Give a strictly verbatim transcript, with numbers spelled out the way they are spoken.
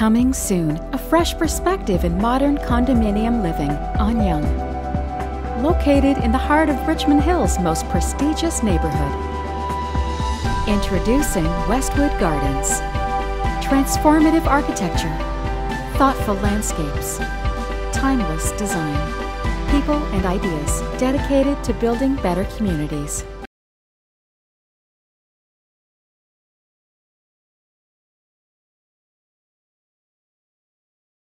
Coming soon, a fresh perspective in modern condominium living on Yonge. Located in the heart of Richmond Hill's most prestigious neighborhood. Introducing Westwood Gardens. Transformative architecture, thoughtful landscapes, timeless design. People and ideas dedicated to building better communities.